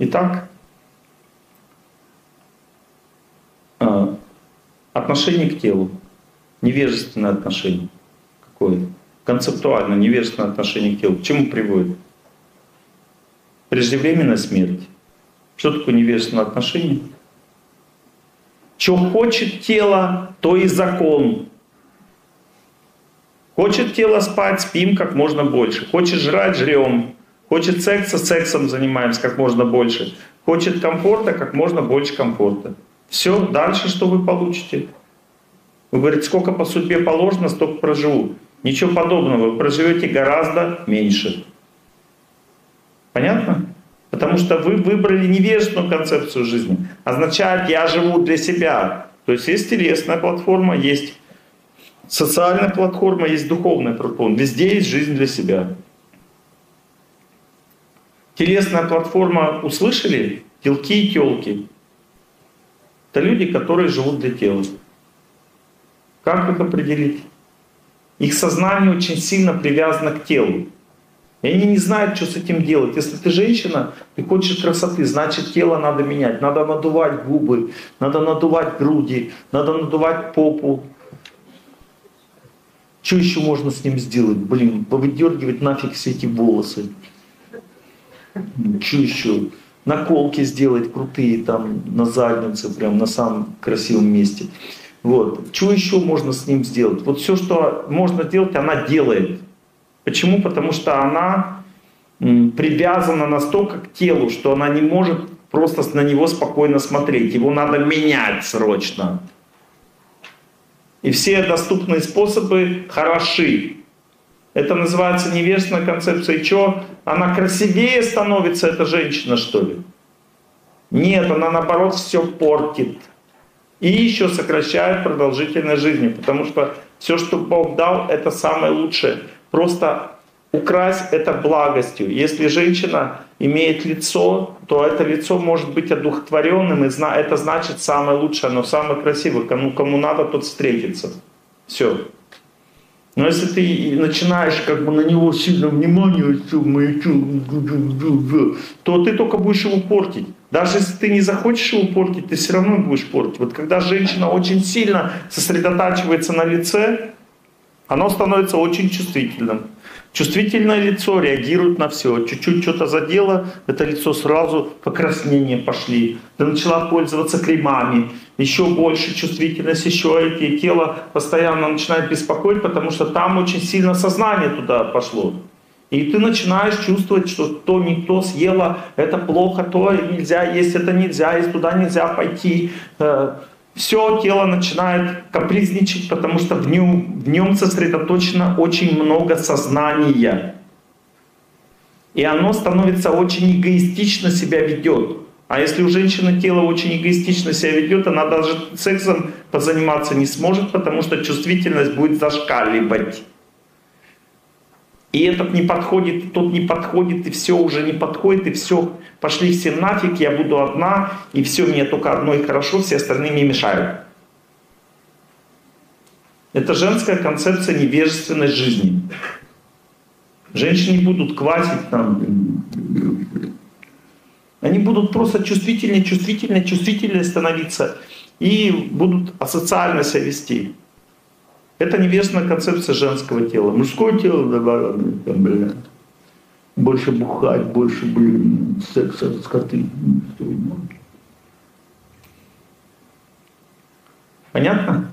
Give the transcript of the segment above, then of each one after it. Итак, отношение к телу, невежественное отношение какое-то, концептуально невежественное отношение к телу. К чему приводит? Преждевременная смерть. Что такое невежественное отношение? Что хочет тело, то и закон. Хочет тело спать, спим как можно больше. Хочет жрать, жрем. Хочет секса, сексом занимаемся как можно больше. Хочет комфорта, как можно больше комфорта. Все, дальше что вы получите? Вы говорите, сколько по судьбе положено, столько проживу. Ничего подобного, вы проживете гораздо меньше. Понятно? Потому что вы выбрали невежественную концепцию жизни. Означает, я живу для себя. То есть есть телесная платформа, есть социальная платформа, есть духовная платформа. Везде есть жизнь для себя. Телесная платформа, услышали? Телки и телки. Это люди, которые живут для тела. Как их определить? Их сознание очень сильно привязано к телу. И они не знают, что с этим делать. Если ты женщина, ты хочешь красоты, значит тело надо менять. Надо надувать губы, надо надувать груди, надо надувать попу. Что еще можно с ним сделать? Блин, повыдергивать нафиг все эти волосы. Что еще? Наколки сделать крутые там на заднице, прям на самом красивом месте. Вот. Что еще можно с ним сделать? Вот все, что можно делать, она делает. Почему? Потому что она привязана настолько к телу, что она не может просто на него спокойно смотреть. Его надо менять срочно. И все доступные способы хороши. Это называется невежественная концепция. И что? Она красивее становится, эта женщина, что ли? Нет, она наоборот все портит. И еще сокращает продолжительность жизни. Потому что все, что Бог дал, это самое лучшее. Просто украсть это благостью. Если женщина имеет лицо, то это лицо может быть одухотворенным, и это значит самое лучшее, оно самое красивое. Кому надо, тот встретится. Все. Но если ты начинаешь как бы на него сильно внимание, то ты только будешь его портить. Даже если ты не захочешь его портить, ты все равно будешь портить. Вот когда женщина очень сильно сосредотачивается на лице, оно становится очень чувствительным. Чувствительное лицо реагирует на все. Чуть-чуть что-то задело, это лицо сразу покраснения пошли. Ты начала пользоваться кремами. Еще больше чувствительность, еще эти тело постоянно начинает беспокоить, потому что там очень сильно сознание туда пошло. И ты начинаешь чувствовать, что то не то съела, это плохо, то нельзя есть, это нельзя есть, туда нельзя пойти. Все тело начинает капризничать, потому что в нем сосредоточено очень много сознания. И оно становится очень эгоистично себя ведет. А если у женщины тело очень эгоистично себя ведет, она даже сексом позаниматься не сможет, потому что чувствительность будет зашкаливать. И этот не подходит, и тот не подходит, и все уже не подходит, и все, пошли все нафиг, я буду одна, и все, мне только одно и хорошо, все остальные мне мешают. Это женская концепция невежественной жизни. Женщины будут квасить там. Они будут просто чувствительнее становиться и будут асоциально себя вести. Это невежественная концепция женского тела. Мужское тело добавлено. Больше бухать, больше, блин, секса, скоты. Понятно?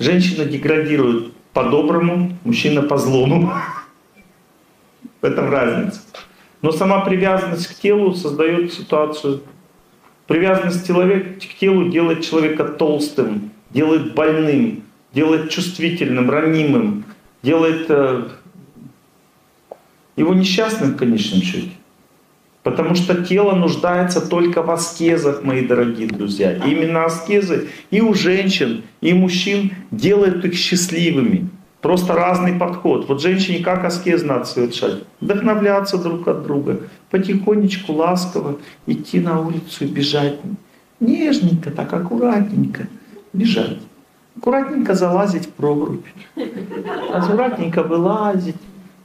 Женщина деградирует по-доброму, мужчина по-злому. В этом разница. Но сама привязанность к телу создает ситуацию. Привязанность к телу делает человека толстым, делает больным, делает чувствительным, ранимым, делает его несчастным в конечном счете. Потому что тело нуждается только в аскезах, мои дорогие друзья. И именно аскезы и у женщин, и у мужчин делают их счастливыми. Просто разный подход. Вот женщине как аскез надо совершать? Вдохновляться друг от друга, потихонечку, ласково идти на улицу и бежать. Нежненько, так аккуратненько бежать. Аккуратненько залазить в прорубь. Аккуратненько вылазить.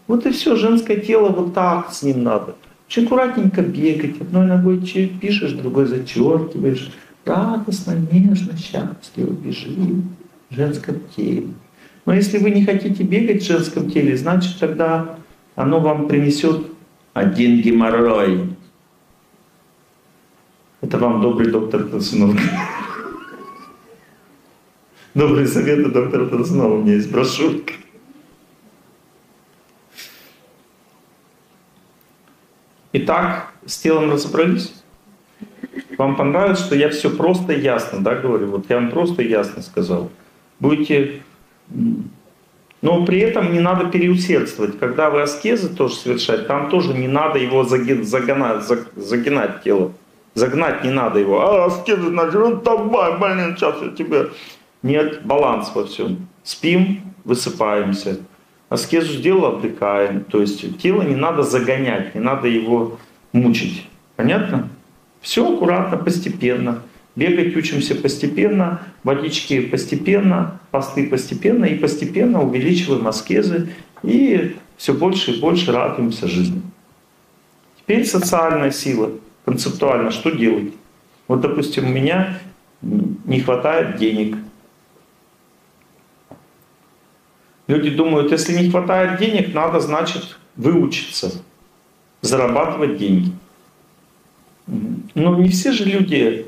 Вот и все, женское тело вот так с ним надо. Чуть аккуратненько бегать, одной ногой пишешь, другой зачеркиваешь. Радостно, нежно, счастливо бежит в женском теле. Но если вы не хотите бегать в женском теле, значит тогда оно вам принесет один геморрой. Это вам добрый доктор Торсунов. Добрые советы доктора Торсунова, у меня есть брошюрка. Итак, с телом разобрались? Вам понравилось, что я все просто и ясно, да, говорю? Вот я вам просто и ясно сказал. Будете... Но при этом не надо переусердствовать. Когда вы аскезы тоже совершаете, там тоже не надо его загинать тело. Загнать не надо его. А аскезы, значит, ну давай, блин, сейчас я тебя... Нет, баланс во всем. Спим, высыпаемся. Аскезу сделал, отдыхаем. То есть тело не надо загонять, не надо его мучить. Понятно? Все аккуратно, постепенно. Бегать учимся постепенно, водички постепенно, посты постепенно. И постепенно увеличиваем аскезы. И все больше и больше радуемся жизни. Теперь социальная сила. Концептуально что делать? Вот, допустим, у меня не хватает денег. Люди думают, если не хватает денег, надо, значит, выучиться, зарабатывать деньги. Но не все же люди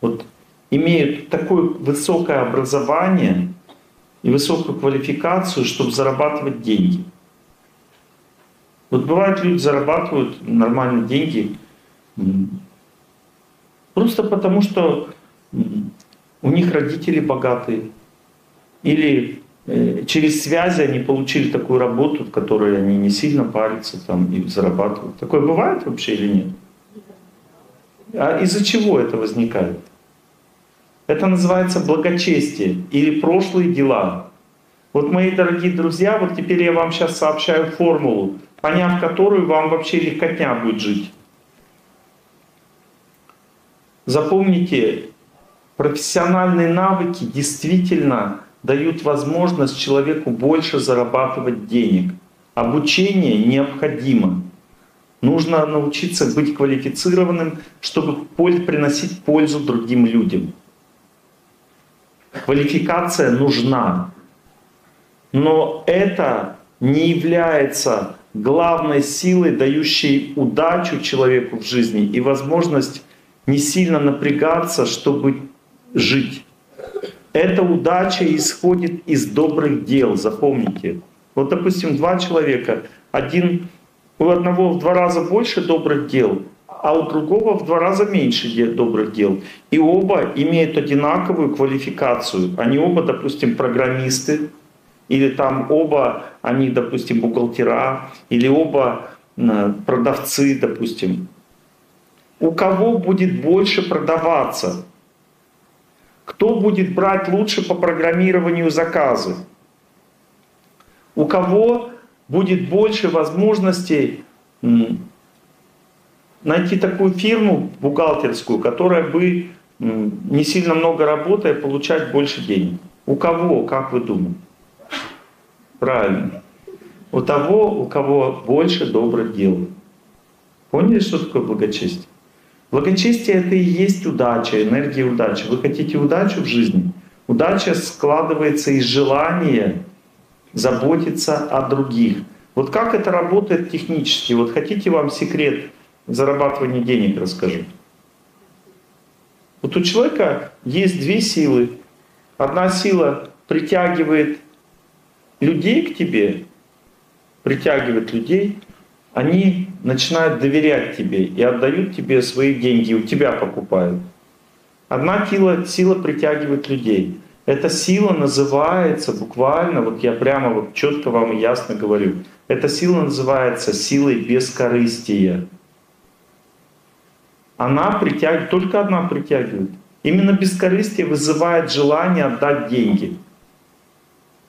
вот, имеют такое высокое образование и высокую квалификацию, чтобы зарабатывать деньги. Вот бывает, люди зарабатывают нормальные деньги просто потому, что у них родители богатые или... Через связи они получили такую работу, в которой они не сильно парятся там, и зарабатывают. Такое бывает вообще или нет? А из-за чего это возникает? Это называется благочестие или прошлые дела. Вот, мои дорогие друзья, вот теперь я вам сейчас сообщаю формулу, поняв которую, вам вообще легкотня будет жить. Запомните, профессиональные навыки действительно... дают возможность человеку больше зарабатывать денег. Обучение необходимо. Нужно научиться быть квалифицированным, чтобы приносить пользу другим людям. Квалификация нужна. Но это не является главной силой, дающей удачу человеку в жизни и возможность не сильно напрягаться, чтобы жить. Эта удача исходит из добрых дел, запомните. Вот, допустим, два человека. У одного в 2 раза больше добрых дел, а у другого в 2 раза меньше добрых дел. И оба имеют одинаковую квалификацию. Они оба, допустим, программисты, или там оба, они, допустим, бухгалтера, или оба продавцы, допустим. У кого будет больше продаваться? Кто будет брать лучше по программированию заказы? У кого будет больше возможностей найти такую фирму бухгалтерскую, которая бы не сильно много работая, получать больше денег? У кого, как вы думаете? Правильно. У того, у кого больше добрых дел. Поняли, что такое благочестие? Благочестие — это и есть удача, энергия удачи. Вы хотите удачу в жизни? Удача складывается из желания заботиться о других. Вот как это работает технически? Вот хотите, вам секрет зарабатывания денег расскажу. Вот у человека есть 2 силы. Одна сила притягивает людей к тебе, притягивает людей. Они начинают доверять тебе и отдают тебе свои деньги, у тебя покупают. Одна сила притягивает людей. Эта сила называется буквально, вот я прямо вот четко вам и ясно говорю, эта сила называется силой бескорыстия. Она притягивает, только одна притягивает. Именно бескорыстие вызывает желание отдать деньги.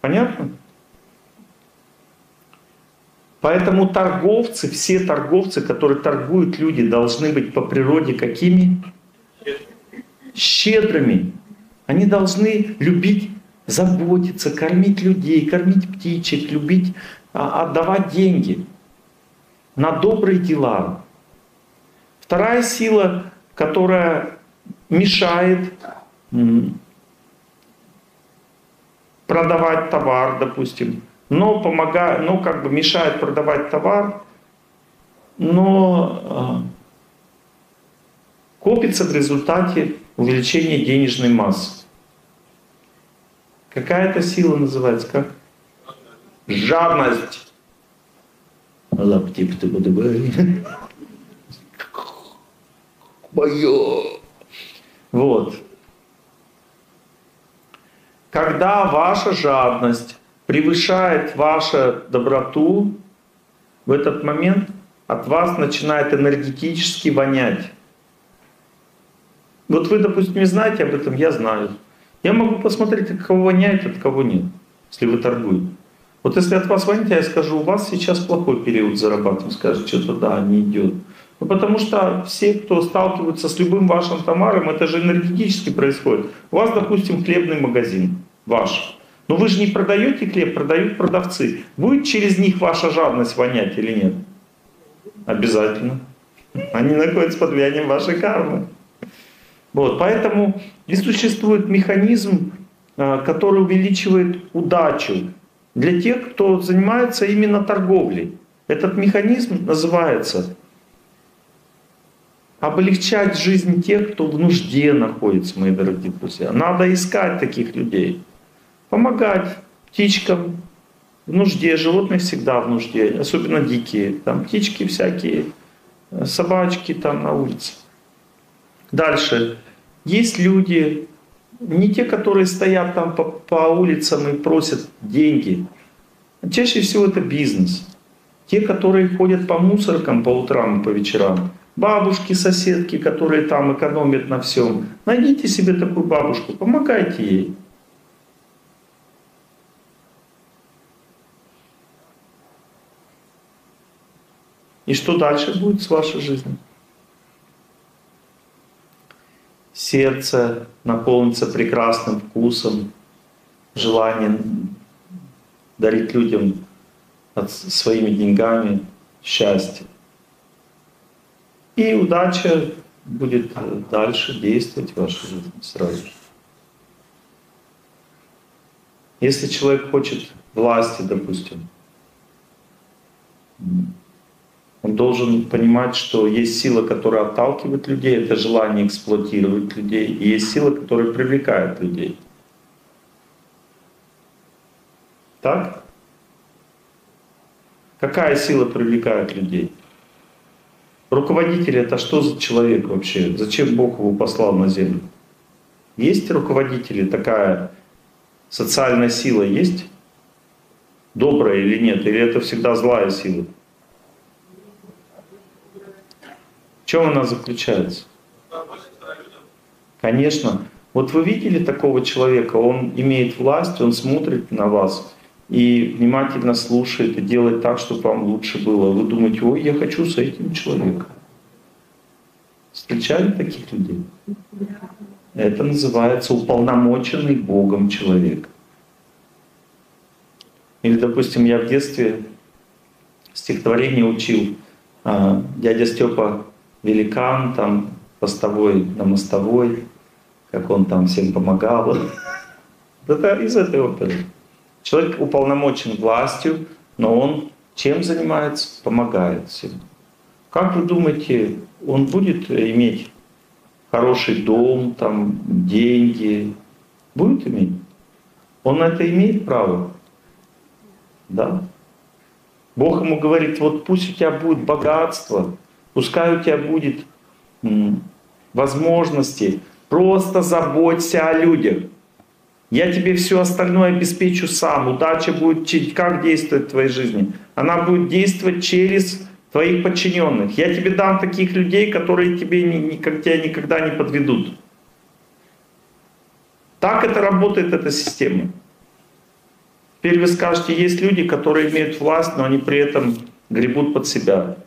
Понятно? Поэтому торговцы, все торговцы, которые торгуют люди, должны быть по природе какими? Щедрыми. Они должны любить, заботиться, кормить людей, кормить птичек, любить отдавать деньги на добрые дела. Вторая сила, которая мешает продавать товар, допустим, но помогает, но как бы мешает продавать товар, но копится в результате увеличения денежной массы. Какая-то сила называется как? Жадность. Вот. Когда ваша жадность превышает вашу доброту, в этот момент от вас начинает энергетически вонять. Вот вы, допустим, не знаете об этом, я знаю. Я могу посмотреть, от кого воняет, от кого нет, если вы торгуете. Вот если от вас вонит, я скажу, у вас сейчас плохой период зарабатывания, скажет, что-то да, не идет. Ну, потому что все, кто сталкиваются с любым вашим товаром, это же энергетически происходит. У вас, допустим, хлебный магазин ваш. Но вы же не продаете хлеб, продают продавцы. Будет через них ваша жадность вонять или нет? Обязательно. Они находятся под влиянием вашей кармы. Вот, поэтому и существует механизм, который увеличивает удачу для тех, кто занимается именно торговлей. Этот механизм называется облегчать жизнь тех, кто в нужде находится, мои дорогие друзья. Надо искать таких людей. Помогать птичкам в нужде, животные всегда в нужде, особенно дикие. Там птички всякие, собачки там на улице. Дальше. Есть люди, не те, которые стоят там по улицам и просят деньги. Чаще всего это бизнес. Те, которые ходят по мусоркам по утрам и по вечерам. Бабушки, соседки, которые там экономят на всем. Найдите себе такую бабушку, помогайте ей. И что дальше будет с вашей жизнью? Сердце наполнится прекрасным вкусом, желанием дарить людям своими деньгами счастье. И удача будет дальше действовать в вашей жизни сразу же. Если человек хочет власти, допустим, он должен понимать, что есть сила, которая отталкивает людей, это желание эксплуатировать людей, и есть сила, которая привлекает людей. Так? Какая сила привлекает людей? Руководитель — это что за человек вообще? Зачем Бог его послал на землю? Есть руководители, такая социальная сила есть? Добрая или нет? Или это всегда злая сила? В чем она заключается? Конечно. Вот вы видели такого человека, он имеет власть, он смотрит на вас и внимательно слушает, и делает так, чтобы вам лучше было. Вы думаете, ой, я хочу с этим человеком. Встречали таких людей? Это называется уполномоченный Богом человек. Или, допустим, я в детстве стихотворение учил. Дядя Степа Великан, там, постовой на мостовой, как он там всем помогал. Это из этой оперы. Человек уполномочен властью, но он чем занимается? Помогает всем. Как вы думаете, он будет иметь хороший дом, там, деньги? Будет иметь? Он на это имеет право? Да. Бог ему говорит, вот пусть у тебя будет богатство, пускай у тебя будет возможности, просто заботься о людях. Я тебе все остальное обеспечу сам. Удача будет как действовать в твоей жизни? Она будет действовать через твоих подчиненных. Я тебе дам таких людей, которые тебя никогда не подведут. Так это работает, эта система. Теперь вы скажете, есть люди, которые имеют власть, но они при этом гребут под себя.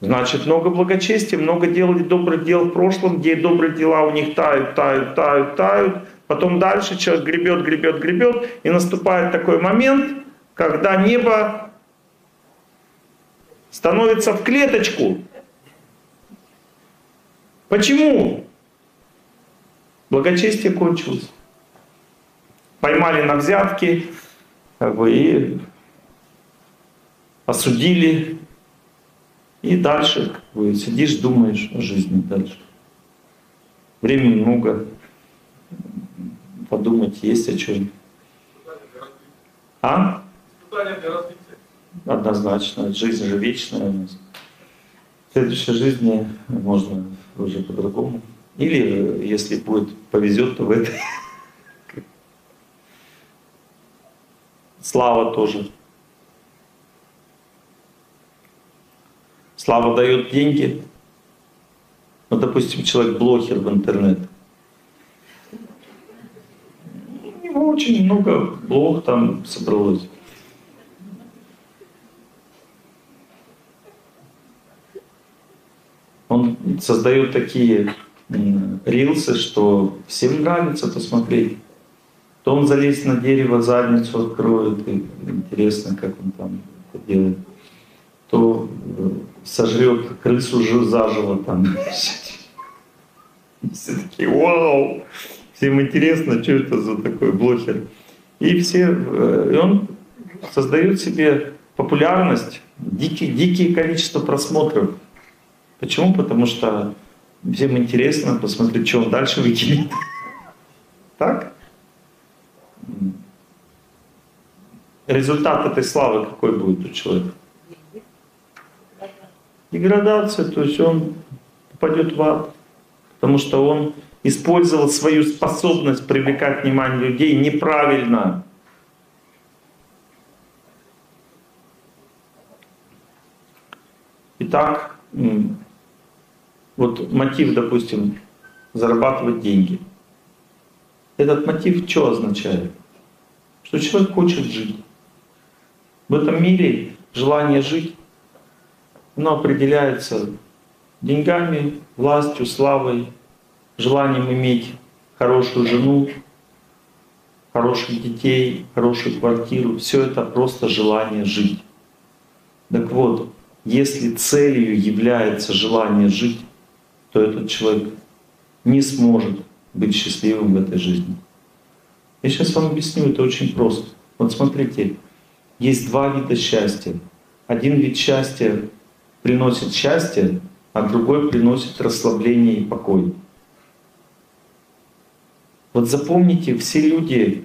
Значит, много благочестия, много делали добрых дел в прошлом, где добрые дела у них тают. Потом дальше человек гребет, и наступает такой момент, когда небо становится в клеточку. Почему? Благочестие кончилось. Поймали на взятки, как бы, и осудили. И дальше, как бы, сидишь, думаешь о жизни дальше. Времени много. Подумать есть о чем. А? Однозначно. Жизнь же вечная у нас. В следующей жизни можно уже по-другому. Или, если будет, повезет, то в этой. Слава тоже. Слава дает деньги. Ну, допустим, человек блогер в интернет. У него очень много блог там собралось. Он создает такие рилсы, что всем нравится это смотреть. То он залезет на дерево, задницу откроет, и интересно, как он там это делает. То сожрет крысу заживо там. Все такие, вау! Всем интересно, что это за такой блогер. И все, и он создает себе популярность, дикие количество просмотров. Почему? Потому что всем интересно посмотреть, что он дальше выкинет. Так? Результат этой славы какой будет у человека? Деградация, то есть он попадет в ад, потому что он использовал свою способность привлекать внимание людей неправильно. Итак, вот мотив, допустим, зарабатывать деньги. Этот мотив что означает? Что человек хочет жить. В этом мире желание жить, оно определяется деньгами, властью, славой, желанием иметь хорошую жену, хороших детей, хорошую квартиру. Все это просто желание жить. Так вот, если целью является желание жить, то этот человек не сможет быть счастливым в этой жизни. Я сейчас вам объясню, это очень просто. Вот смотрите, есть два вида счастья. Один вид счастья приносит счастье, а другой приносит расслабление и покой. Вот запомните, все люди,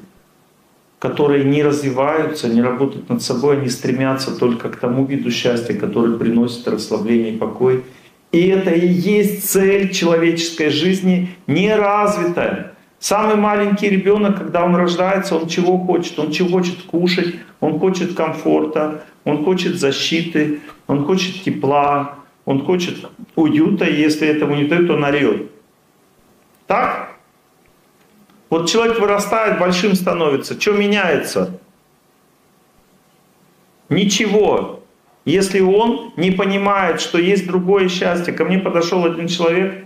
которые не развиваются, не работают над собой, они стремятся только к тому виду счастья, который приносит расслабление и покой. И это и есть цель человеческой жизни, неразвитая. Самый маленький ребенок, когда он рождается, он чего хочет? Он чего хочет кушать, он хочет комфорта, он хочет защиты, он хочет тепла, он хочет уюта, и если этому не дают, он орёт. Так? Вот человек вырастает, большим становится. Что меняется? Ничего. Если он не понимает, что есть другое счастье. Ко мне подошел один человек,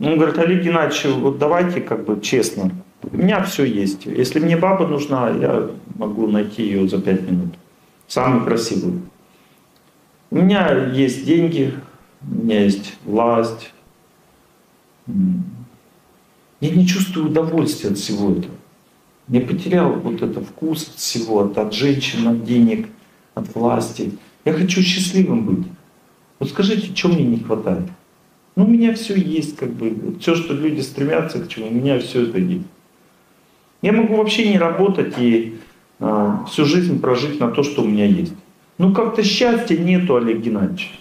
он говорит: Олег Геннадьевич, вот давайте как бы честно, у меня все есть. Если мне баба нужна, я могу найти ее за 5 минут. Самую красивую. У меня есть деньги, у меня есть власть. Я не чувствую удовольствия от всего этого. Я потерял вот это вкус от всего, от женщин, от денег, от власти. Я хочу счастливым быть. Вот скажите, чего мне не хватает? Ну, у меня все есть, как бы, все, что люди стремятся к чему, у меня все это есть. Я могу вообще не работать и всю жизнь прожить на то, что у меня есть. Ну, как-то счастья нету, Олег Геннадьевич.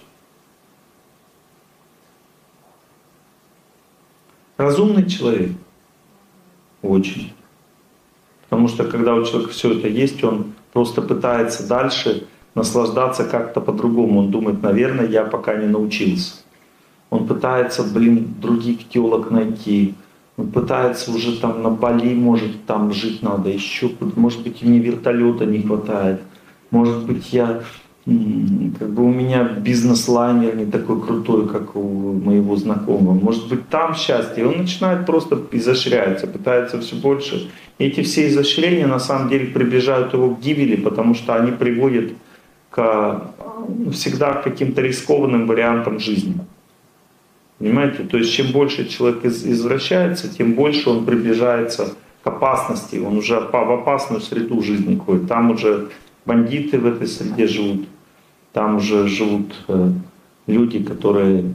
Разумный человек? Очень. Потому что, когда у человека все это есть, он просто пытается дальше наслаждаться как-то по-другому. Он думает, наверное, я пока не научился. Он пытается, блин, других телок найти. Он пытается уже там на Бали, может, там жить надо еще. Может быть, мне вертолета не хватает. Может быть, я, как бы, у меня бизнес-лайнер не такой крутой, как у моего знакомого. Может быть, там счастье. И он начинает просто изощряться, пытается все больше. И эти все изощрения на самом деле приближают его к гибели, потому что они приводят к всегда к каким-то рискованным вариантам жизни. Понимаете? То есть чем больше человек извращается, тем больше он приближается к опасности. Он уже в опасную среду жизни ходит. Там уже бандиты в этой среде живут. Там уже живут люди, которые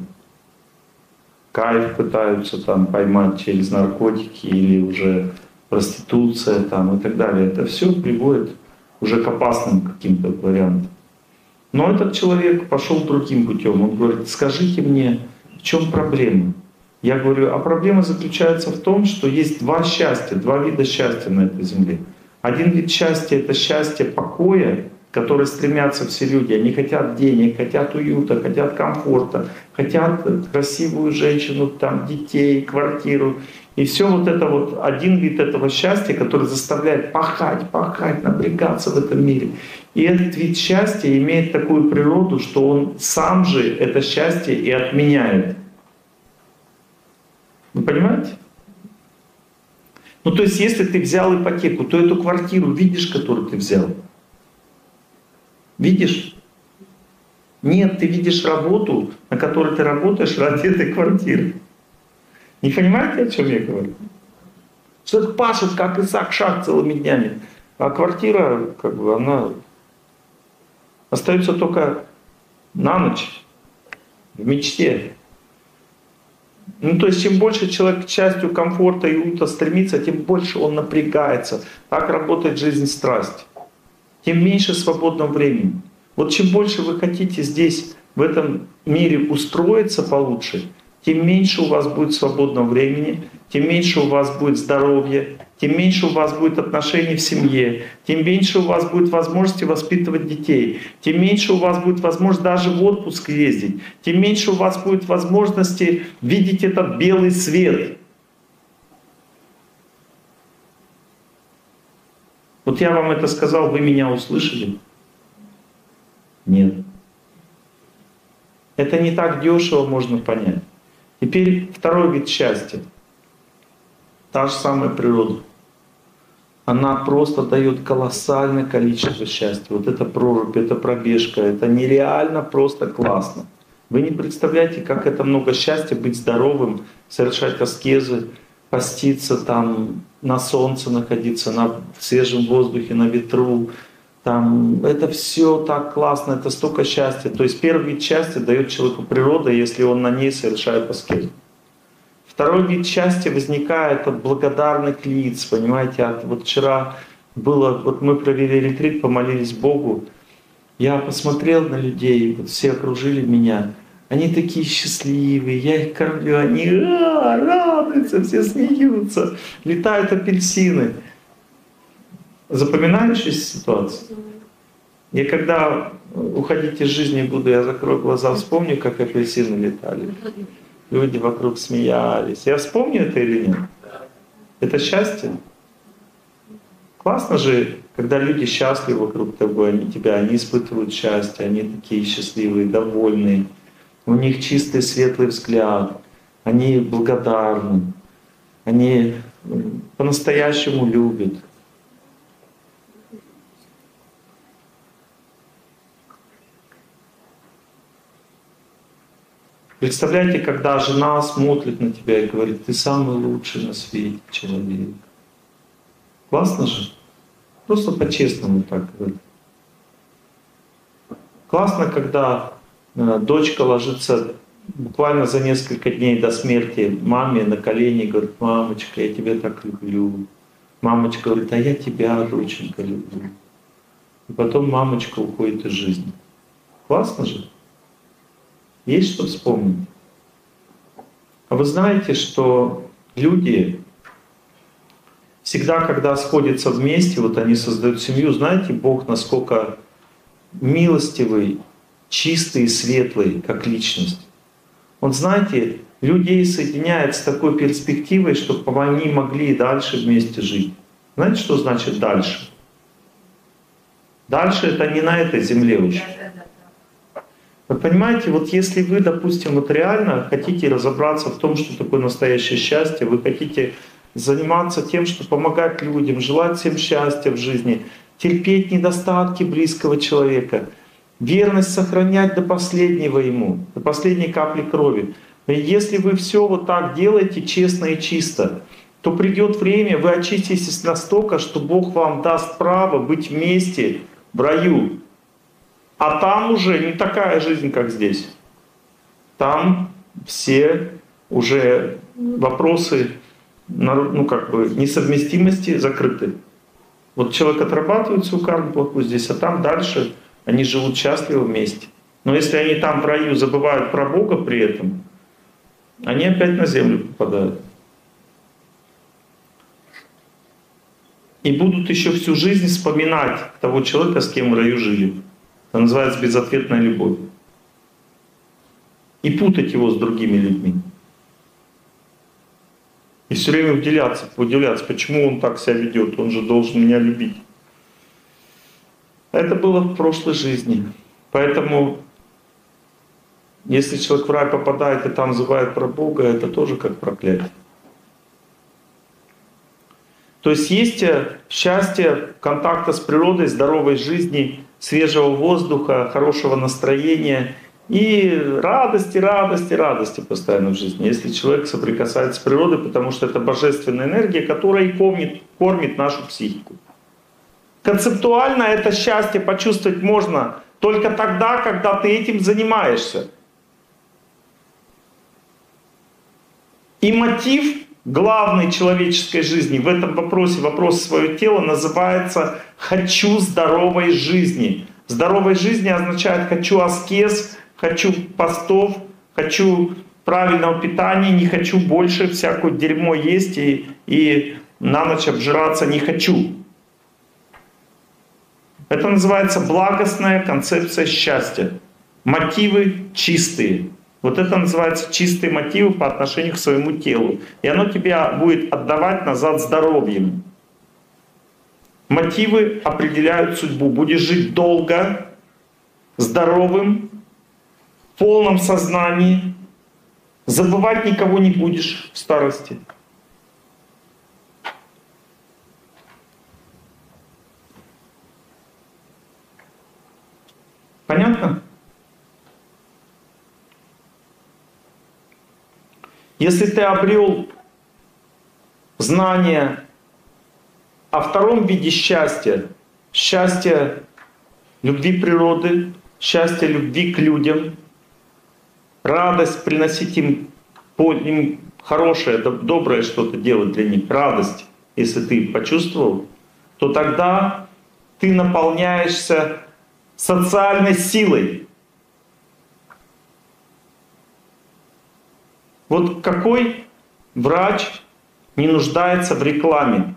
кайф пытаются там поймать через наркотики или уже проституция там и так далее. Это все приводит уже к опасным каким-то вариантам. Но этот человек пошел другим путем. Он говорит: скажите мне, в чем проблема? Я говорю: а проблема заключается в том, что есть два счастья, два вида счастья на этой земле. Один вид счастья — это счастье покоя, к которому стремятся все люди. Они хотят денег, хотят уюта, хотят комфорта, хотят красивую женщину, там, детей, квартиру. И все вот это вот, один вид этого счастья, который заставляет пахать, напрягаться в этом мире. И этот вид счастья имеет такую природу, что он сам же это счастье и отменяет. Вы понимаете? Ну то есть если ты взял ипотеку, то эту квартиру видишь, которую ты взял? Видишь? Нет, ты видишь работу, на которой ты работаешь ради этой квартиры. Не понимаете, о чем я говорю? Человек пашет, как Исаак, шаг целыми днями. А квартира, как бы, она остается только на ночь, в мечте. Ну, то есть, чем больше человек к счастью, комфорта и уюта стремится, тем больше он напрягается. Так работает жизнь страсти. Тем меньше свободного времени. Вот чем больше вы хотите здесь, в этом мире, устроиться получше, тем меньше у вас будет свободного времени, тем меньше у вас будет здоровья, тем меньше у вас будет отношений в семье, тем меньше у вас будет возможности воспитывать детей, тем меньше у вас будет возможность даже в отпуск ездить, тем меньше у вас будет возможности видеть этот белый свет. Вот я вам это сказал, вы меня услышали? Нет. Это не так дешево можно понять. Теперь второй вид счастья. Та же самая природа. Она просто дает колоссальное количество счастья. Вот это прорубь, это пробежка, это нереально просто классно. Вы не представляете, как это много счастья — быть здоровым, совершать аскезы, поститься там, на солнце находиться, на свежем воздухе, на ветру. Там, это все так классно, это столько счастья. То есть первый вид счастья дает человеку природа, если он на ней совершает аскезу. Второй вид счастья возникает от благодарных лиц, понимаете. Вот вчера было, вот мы провели ретрит, помолились Богу. Я посмотрел на людей, вот все окружили меня. Они такие счастливые, я их кормлю, они радуются, все смеются, летают апельсины. Запоминающаяся ситуация. Я когда уходить из жизни буду, я закрою глаза, вспомню, как апельсины летали. Люди вокруг смеялись. Я вспомню это или нет? Это счастье? Классно же, когда люди счастливы вокруг тебя, они испытывают счастье, они такие счастливые, довольные. У них чистый, светлый взгляд. Они благодарны. Они по-настоящему любят. Представляете, когда жена смотрит на тебя и говорит: ты самый лучший на свете человек. Классно же? Просто по-честному так говорит. Классно, когда дочка ложится буквально за несколько дней до смерти маме на колени и говорит: мамочка, я тебя так люблю. Мамочка говорит: а я тебя, доченька, люблю. И потом мамочка уходит из жизни. Классно же? Есть что вспомнить? А вы знаете, что люди всегда, когда сходятся вместе, вот они создают семью, знаете, Бог насколько милостивый, чистый и светлый, как личность. Он, знаете, людей соединяет с такой перспективой, чтобы они могли и дальше вместе жить. Знаете, что значит дальше? Дальше — это не на этой земле уже. Вы понимаете, вот если вы, допустим, вот реально хотите разобраться в том, что такое настоящее счастье, вы хотите заниматься тем, что помогать людям, желать всем счастья в жизни, терпеть недостатки близкого человека, верность сохранять до последнего ему, до последней капли крови. Если вы все вот так делаете честно и чисто, то придет время, вы очиститесь настолько, что Бог вам даст право быть вместе в раю. А там уже не такая жизнь, как здесь. Там все уже вопросы, ну, как бы, несовместимости закрыты. Вот человек отрабатывает свою карму плохую здесь, а там дальше они живут счастливо вместе. Но если они там в раю забывают про Бога при этом, они опять на землю попадают. И будут еще всю жизнь вспоминать того человека, с кем в раю жили. Это называется безответная любовь. И путать его с другими людьми. И все время удивляться, почему он так себя ведет, он же должен меня любить. Это было в прошлой жизни. Поэтому, если человек в рай попадает и там забывает про Бога, это тоже как проклятие. То есть есть счастье контакта с природой, здоровой жизни, свежего воздуха, хорошего настроения и радости постоянно в жизни. Если человек соприкасается с природой, потому что это божественная энергия, которая и кормит нашу психику. Концептуально это счастье почувствовать можно только тогда, когда ты этим занимаешься. И мотив главной человеческой жизни в этом вопросе, вопрос своего тела, называется «хочу здоровой жизни». Здоровой жизни означает «хочу аскез», «хочу постов», «хочу правильного питания», «не хочу больше всякое дерьмо есть и на ночь обжираться не хочу». Это называется благостная концепция счастья. Мотивы чистые. Вот это называется чистые мотивы по отношению к своему телу. И оно тебя будет отдавать назад здоровьем. Мотивы определяют судьбу. Будешь жить долго, здоровым, в полном сознании. Забывать никого не будешь в старости. Понятно? Если ты обрел знания о втором виде счастья, счастье любви природы, счастье любви к людям, радость приносить им хорошее, доброе что-то делать для них, радость, если ты почувствовал, то тогда ты наполняешься социальной силой. Вот какой врач не нуждается в рекламе?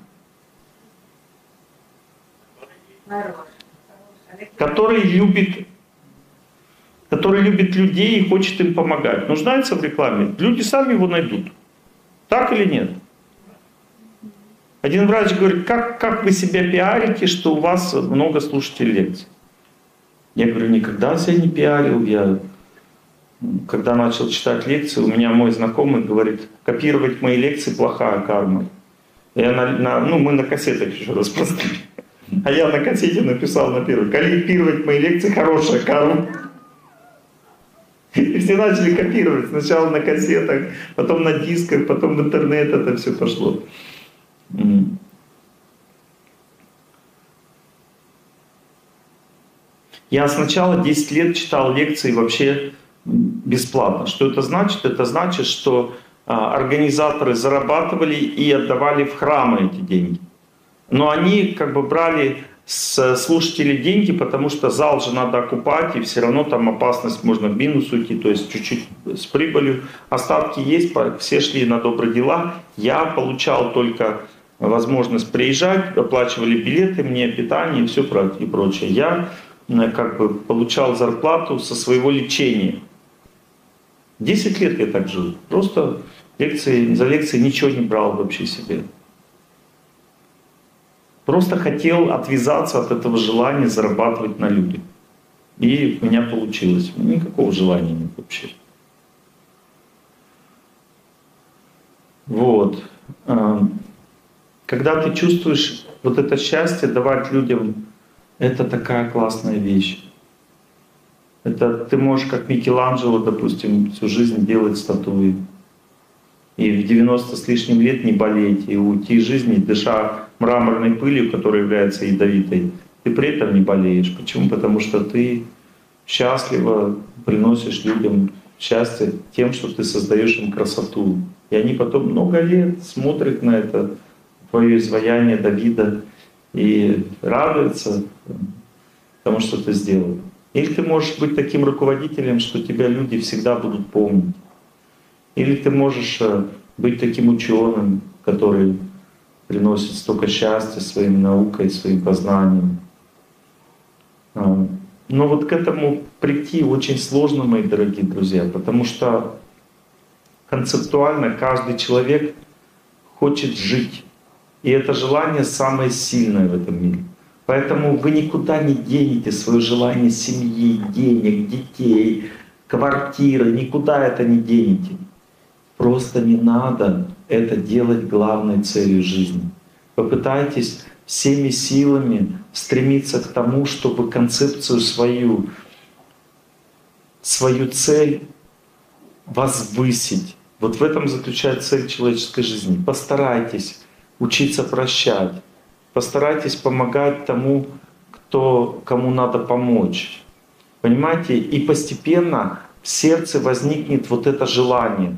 Который любит людей и хочет им помогать. Нуждается в рекламе? Люди сами его найдут. Так или нет? Один врач говорит, как вы себя пиарите, что у вас много слушателей лекций? Я говорю, никогда себя не пиарил. Я, когда начал читать лекции, у меня мой знакомый говорит, копировать мои лекции – плохая карма. Я мы на кассетах еще распространяли. А я на кассете написал на первой. Копировать мои лекции – хорошая карма. И все начали копировать. Сначала на кассетах, потом на дисках, потом в интернет это все пошло. Я сначала 10 лет читал лекции вообще бесплатно. Что это значит? Это значит, что организаторы зарабатывали и отдавали в храмы эти деньги. Но они как бы брали с слушателей деньги, потому что зал же надо окупать, и все равно там опасность, можно в минус уйти, то есть чуть-чуть с прибылью. Остатки есть, все шли на добрые дела. Я получал только возможность приезжать, оплачивали билеты, мне питание и все прочее. Я как бы получал зарплату со своего лечения. 10 лет я так жил. Просто за лекции ничего не брал вообще себе. Просто хотел отвязаться от этого желания зарабатывать на людях. И у меня получилось. Никакого желания нет вообще. Вот. Когда ты чувствуешь вот это счастье, давать людям, это такая классная вещь. Это ты можешь, как Микеланджело, допустим, всю жизнь делать статуи. И в 90 с лишним лет не болеть, и уйти из жизни, дыша мраморной пылью, которая является ядовитой. Ты при этом не болеешь. Почему? Потому что ты счастливо приносишь людям счастье тем, что ты создаешь им красоту. И они потом много лет смотрят на это твое изваяние Давида и радуются тому, что ты сделал. Или ты можешь быть таким руководителем, что тебя люди всегда будут помнить. Или ты можешь быть таким ученым, который приносит столько счастья своей наукой, своим познанием. Но вот к этому прийти очень сложно, мои дорогие друзья, потому что концептуально каждый человек хочет жить. И это желание самое сильное в этом мире. Поэтому вы никуда не денете свое желание семьи, денег, детей, квартиры, никуда это не денете. Просто не надо это делать главной целью жизни. Попытайтесь всеми силами стремиться к тому, чтобы концепцию свою цель возвысить. Вот в этом заключается цель человеческой жизни. Постарайтесь учиться прощать, постарайтесь помогать тому, кому надо помочь. Понимаете? И постепенно в сердце возникнет вот это желание.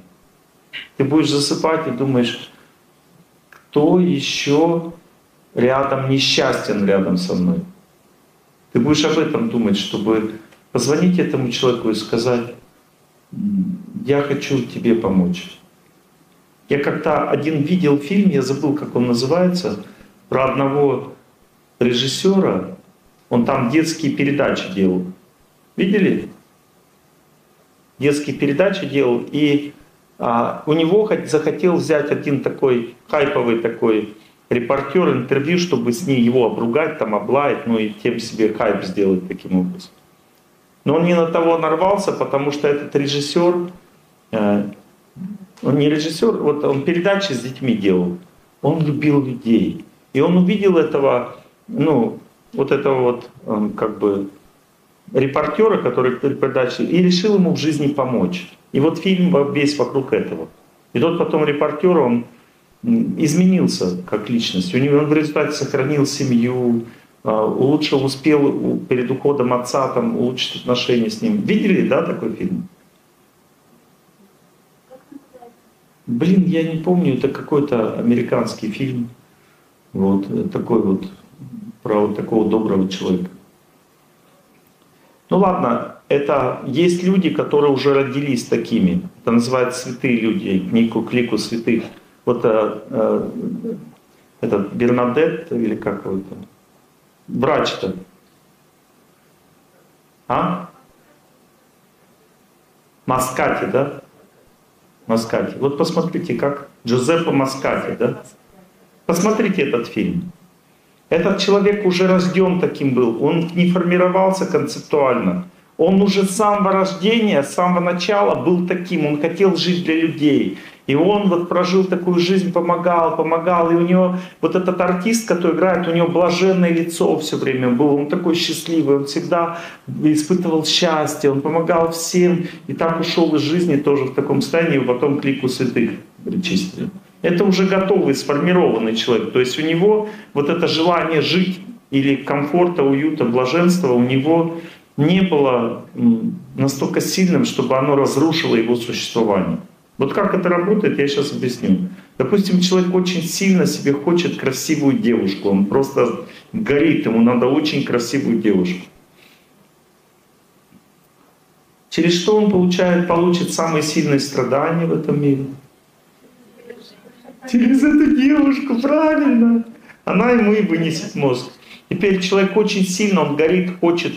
Ты будешь засыпать и думаешь, кто еще рядом несчастен рядом со мной. Ты будешь об этом думать, чтобы позвонить этому человеку и сказать: я хочу тебе помочь. Я как-то один видел фильм, я забыл, как он называется, про одного режиссера, он там детские передачи делал. Видели? Детские передачи делал, и у него захотел взять один такой хайповый такой репортер интервью, чтобы с ней его обругать, там облаять, ну и тем себе хайп сделать таким образом. Но он не на того нарвался, потому что этот режиссер, он не режиссер, вот он передачи с детьми делал, он любил людей. И он увидел этого, ну, вот этого вот, как бы, репортера, который передачи, и решил ему в жизни помочь. И вот фильм весь вокруг этого. И тот потом репортер, он изменился как личность. У него, он в результате сохранил семью, улучшил, успел перед уходом отца там, улучшить отношения с ним. Видели, да, такой фильм? Блин, я не помню, это какой-то американский фильм. Вот такой вот, про вот такого доброго человека. Ну ладно, это есть люди, которые уже родились такими. Это называют святые люди, клику святых. Вот этот Бернадет, или как его там? Врач-то. А? Москати, да? Москати. Вот посмотрите, как Джузеппе Москати, да? Посмотрите этот фильм. Этот человек уже рожден таким был, он не формировался концептуально. Он уже с самого рождения, с самого начала был таким, он хотел жить для людей. И он вот прожил такую жизнь, помогал. И у него вот этот артист, который играет, у него блаженное лицо все время было. Он такой счастливый, он всегда испытывал счастье, он помогал всем. И так ушел из жизни тоже в таком состоянии, и потом к лику святых причислили. Это уже готовый, сформированный человек. То есть у него вот это желание жить или комфорта, уюта, блаженства у него не было настолько сильным, чтобы оно разрушило его существование. Вот как это работает, я сейчас объясню. Допустим, человек очень сильно себе хочет красивую девушку. Он просто горит, ему надо очень красивую девушку. Через что он получит самые сильные страдания в этом мире? Через эту девушку, правильно. Она ему и вынесет мозг. Теперь человек очень сильно, он горит, хочет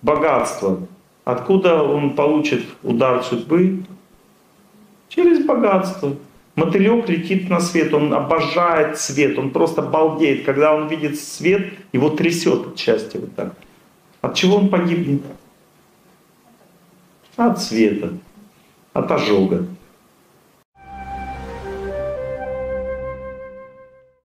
богатства. Откуда он получит удар судьбы? Через богатство. Мотылек летит на свет, он обожает свет, он просто балдеет. Когда он видит свет, его трясет от счастья вот так. От чего он погибнет? От света, от ожога.